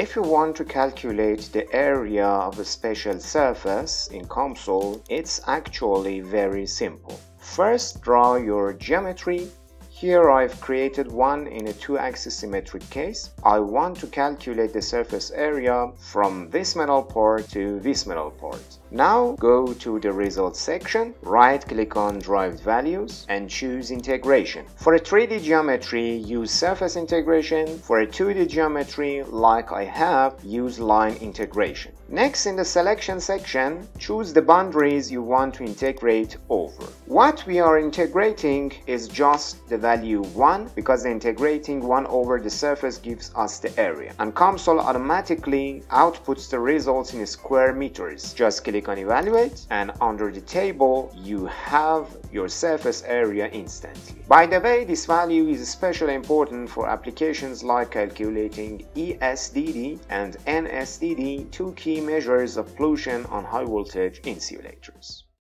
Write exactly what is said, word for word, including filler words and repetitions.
If you want to calculate the area of a special surface in COMSOL, it's actually very simple. First, draw your geometry. Here I've created one in a two-axis symmetric case. I want to calculate the surface area from this metal part to this metal part. Now go to the results section, right-click on derived values and choose integration. For a three D geometry, use surface integration. For a two D geometry, like I have, use line integration. Next, in the selection section, choose the boundaries you want to integrate over. What we are integrating is just the value value one, because integrating one over the surface gives us the area, and COMSOL automatically outputs the results in square meters. Just click on evaluate, and under the table you have your surface area instantly. By the way, this value is especially important for applications like calculating E S D D and N S D D, two key measures of pollution on high voltage insulators.